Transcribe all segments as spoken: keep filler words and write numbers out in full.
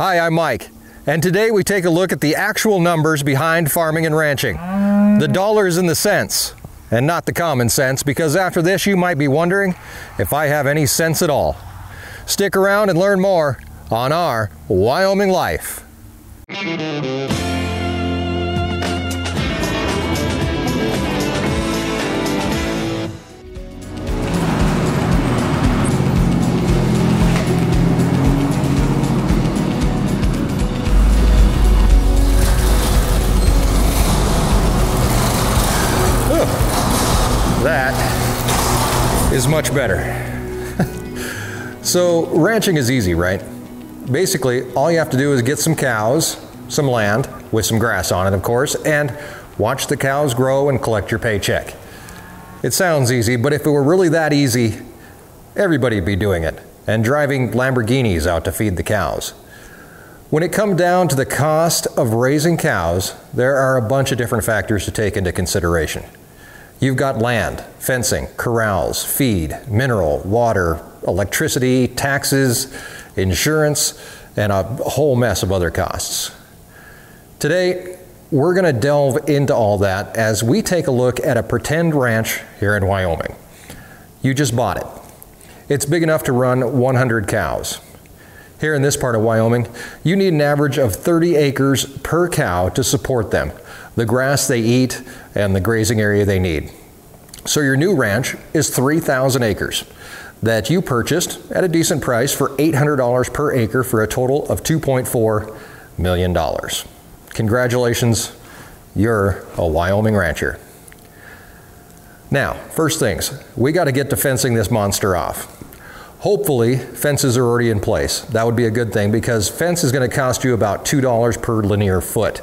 Hi, I'm Mike, and today we take a look at the actual numbers behind farming and ranching. The dollars and the cents, and not the common sense, because after this you might be wondering if I have any sense at all. Stick around and learn more on Our Wyoming Life. Is much better. So ranching is easy, right? Basically, all you have to do is get some cows, some land, with some grass on it, of course, and watch the cows grow and collect your paycheck. It sounds easy, but if it were really that easy, everybody'd be doing it and driving Lamborghinis out to feed the cows. When it comes down to the cost of raising cows, there are a bunch of different factors to take into consideration. You've got land, fencing, corrals, feed, mineral, water, electricity, taxes, insurance, and a whole mess of other costs. Today, we're going to delve into all that as we take a look at a pretend ranch here in Wyoming. You just bought it. It's big enough to run one hundred cows. Here in this part of Wyoming, you need an average of thirty acres per cow to support them, the grass they eat and the grazing area they need. So your new ranch is three thousand acres that you purchased at a decent price for eight hundred dollars per acre for a total of two point four million dollars. Congratulations, you're a Wyoming rancher. Now, first things, we got to get to fencing this monster off. Hopefully, fences are already in place. That would be a good thing because fence is going to cost you about two dollars per linear foot.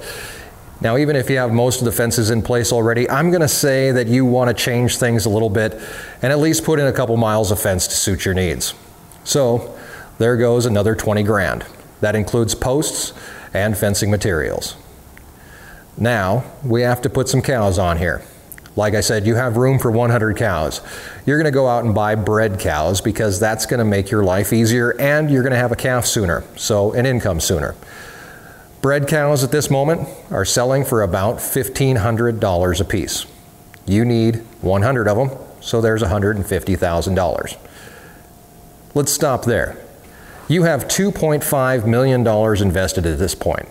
Now, even if you have most of the fences in place already, I'm going to say that you want to change things a little bit and at least put in a couple miles of fence to suit your needs. So there goes another twenty grand. That includes posts and fencing materials. Now, we have to put some cows on here. Like I said, you have room for one hundred cows. You're gonna go out and buy bred cows because that's gonna make your life easier and you're gonna have a calf sooner, so an income sooner. Bred cows at this moment are selling for about fifteen hundred dollars a piece. You need one hundred of them, so there's one hundred fifty thousand dollars. Let's stop there. You have two point five million dollars invested at this point.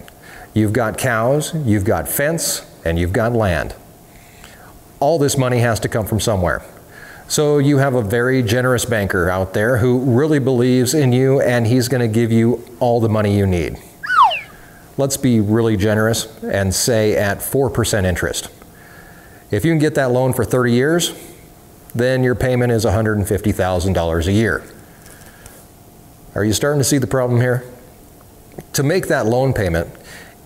You've got cows, you've got fence, and you've got land. All this money has to come from somewhere. So you have a very generous banker out there who really believes in you and he's going to give you all the money you need. Let's be really generous and say at four percent interest. If you can get that loan for thirty years, then your payment is one hundred fifty thousand dollars a year. Are you starting to see the problem here? To make that loan payment,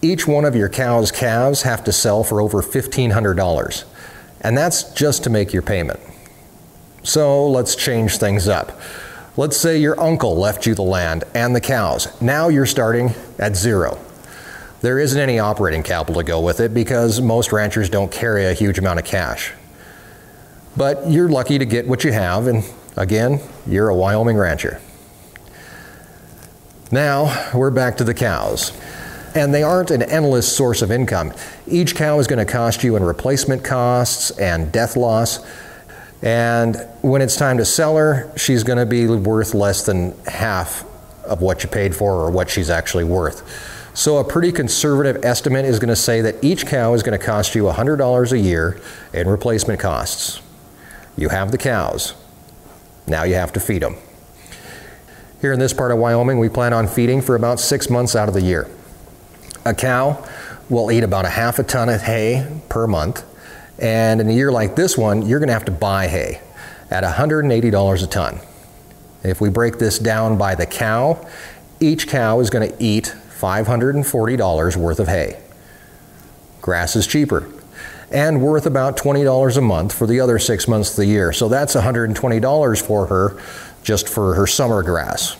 each one of your cow's calves have to sell for over fifteen hundred dollars. And that's just to make your payment. So let's change things up. Let's say your uncle left you the land and the cows. Now you're starting at zero. There isn't any operating capital to go with it because most ranchers don't carry a huge amount of cash. But you're lucky to get what you have, and again, you're a Wyoming rancher. Now we're back to the cows. And they aren't an endless source of income. Each cow is going to cost you in replacement costs and death loss. And when it's time to sell her, she's going to be worth less than half of what you paid for or what she's actually worth. So a pretty conservative estimate is going to say that each cow is going to cost you one hundred dollars a year in replacement costs. You have the cows. Now you have to feed them. Here in this part of Wyoming, we plan on feeding for about six months out of the year. A cow will eat about a half a ton of hay per month, and in a year like this one, you're going to have to buy hay at one hundred eighty dollars a ton. If we break this down by the cow, each cow is going to eat five hundred forty dollars worth of hay. Grass is cheaper and worth about twenty dollars a month for the other six months of the year, so that's one hundred twenty dollars for her just for her summer grass.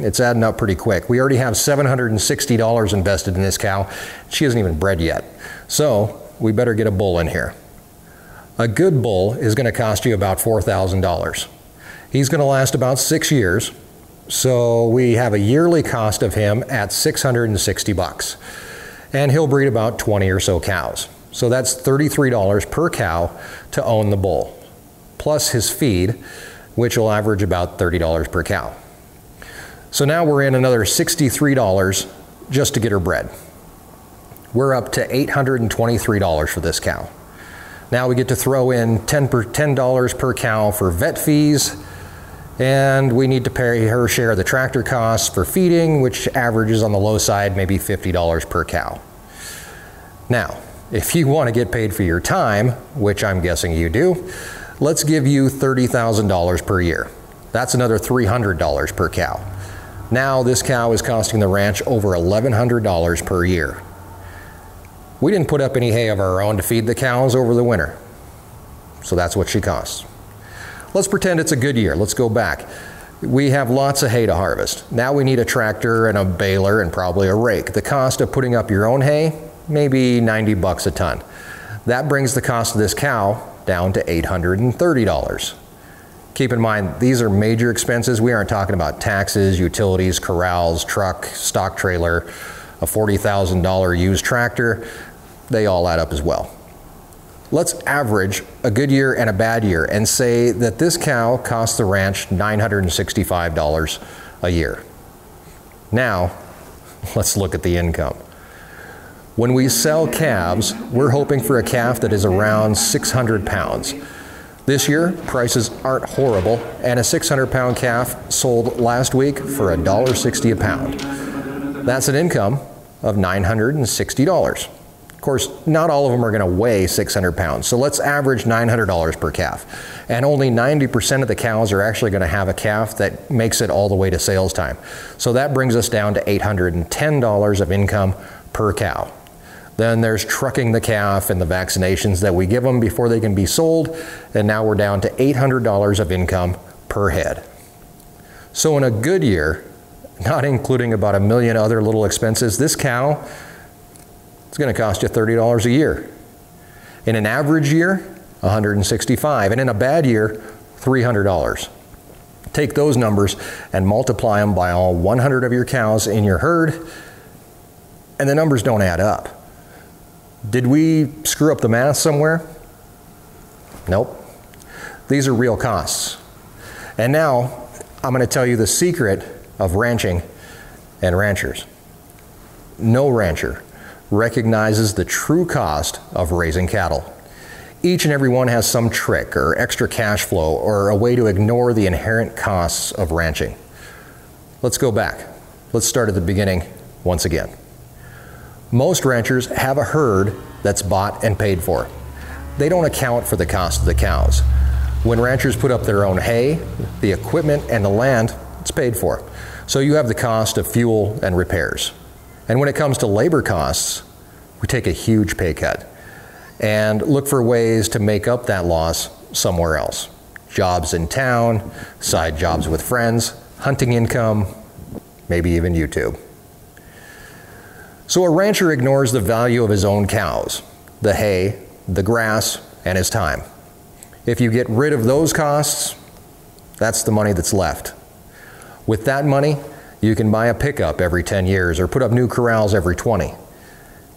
It's adding up pretty quick. We already have seven hundred sixty dollars invested in this cow. She isn't even bred yet. So we better get a bull in here. A good bull is going to cost you about four thousand dollars. He's going to last about six years So we have a yearly cost of him at six hundred sixty bucks, and he'll breed about twenty or so cows. So that's thirty-three dollars per cow to own the bull, plus his feed, which will average about thirty dollars per cow. So now we're in another sixty-three dollars just to get her bred. We're up to eight hundred twenty-three dollars for this cow. Now we get to throw in ten dollars per cow for vet fees, and we need to pay her share of the tractor costs for feeding, which averages on the low side maybe fifty dollars per cow. Now, if you want to get paid for your time, which I'm guessing you do, let's give you thirty thousand dollars per year. That's another three hundred dollars per cow. Now this cow is costing the ranch over eleven hundred dollars per year. We didn't put up any hay of our own to feed the cows over the winter, so that's what she costs. Let's pretend it's a good year. Let's go back. We have lots of hay to harvest. Now we need a tractor and a baler and probably a rake. The cost of putting up your own hay, maybe ninety bucks a ton. That brings the cost of this cow down to eight hundred thirty dollars. Keep in mind, these are major expenses. We aren't talking about taxes, utilities, corrals, truck, stock trailer, a forty thousand dollar used tractor. They all add up as well. Let's average a good year and a bad year and say that this cow costs the ranch nine hundred sixty-five dollars a year. Now, let's look at the income. When we sell calves, we're hoping for a calf that is around six hundred pounds. This year, prices aren't horrible, and a six hundred pound calf sold last week for one dollar sixty a pound. That's an income of nine hundred sixty dollars. Of course, not all of them are going to weigh six hundred pounds, so let's average nine hundred dollars per calf. And only ninety percent of the cows are actually going to have a calf that makes it all the way to sales time. So that brings us down to eight hundred ten dollars of income per cow. Then there's trucking the calf and the vaccinations that we give them before they can be sold, and now we're down to eight hundred dollars of income per head. So in a good year, not including about a million other little expenses, this cow, it's going to cost you thirty dollars a year. In an average year, one hundred sixty-five dollars, and in a bad year, three hundred dollars. Take those numbers and multiply them by all one hundred of your cows in your herd, and the numbers don't add up. Did we screw up the math somewhere? Nope. These are real costs. And now I'm going to tell you the secret of ranching and ranchers. No rancher recognizes the true cost of raising cattle. Each and every one has some trick or extra cash flow or a way to ignore the inherent costs of ranching. Let's go back. Let's start at the beginning once again. Most ranchers have a herd that's bought and paid for. They don't account for the cost of the cows. When ranchers put up their own hay, the equipment and the land, it's paid for. So you have the cost of fuel and repairs. And when it comes to labor costs, we take a huge pay cut and look for ways to make up that loss somewhere else. Jobs in town, side jobs with friends, hunting income, maybe even YouTube. So a rancher ignores the value of his own cows, the hay, the grass, and his time. If you get rid of those costs, that's the money that's left. With that money, you can buy a pickup every ten years or put up new corrals every twenty.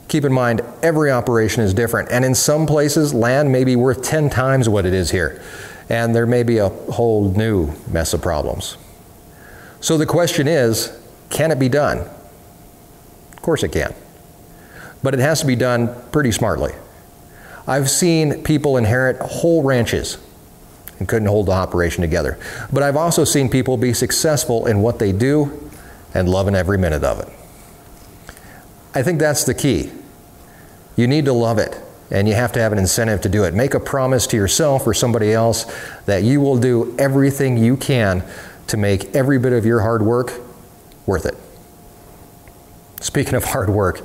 Keep in mind, every operation is different, and in some places, land may be worth ten times what it is here, and there may be a whole new mess of problems. So the question is, can it be done? Of course it can, but it has to be done pretty smartly. I've seen people inherit whole ranches and couldn't hold the operation together, but I've also seen people be successful in what they do and loving every minute of it. I think that's the key. You need to love it, and you have to have an incentive to do it. Make a promise to yourself or somebody else that you will do everything you can to make every bit of your hard work worth it. Speaking of hard work,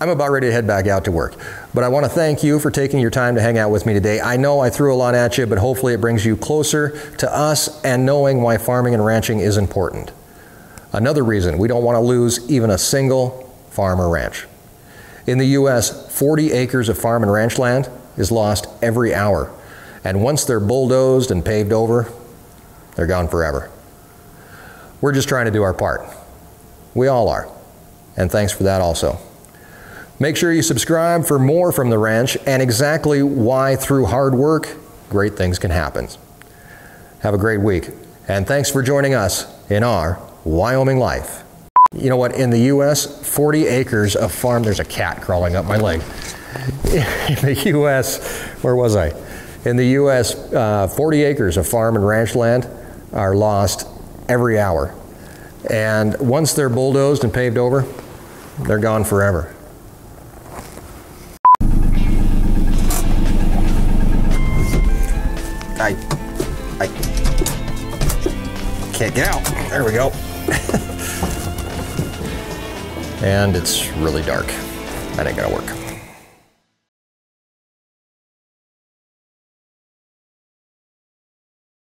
I'm about ready to head back out to work, but I want to thank you for taking your time to hang out with me today. I know I threw a lot at you, but hopefully it brings you closer to us and knowing why farming and ranching is important. Another reason we don't want to lose even a single farm or ranch. In the U S, forty acres of farm and ranch land is lost every hour, and once they're bulldozed and paved over, they're gone forever. We're just trying to do our part. We all are. And thanks for that also. Make sure you subscribe for more from the ranch and exactly why through hard work, great things can happen. Have a great week. And thanks for joining us in Our Wyoming Life. You know what, in the U S, forty acres of farm, there's a cat crawling up my leg. In the U S, where was I? In the U S, uh, forty acres of farm and ranch land are lost every hour. And once they're bulldozed and paved over, they're gone forever. I, I can't get out. There we go. And it's really dark. That ain't gonna work.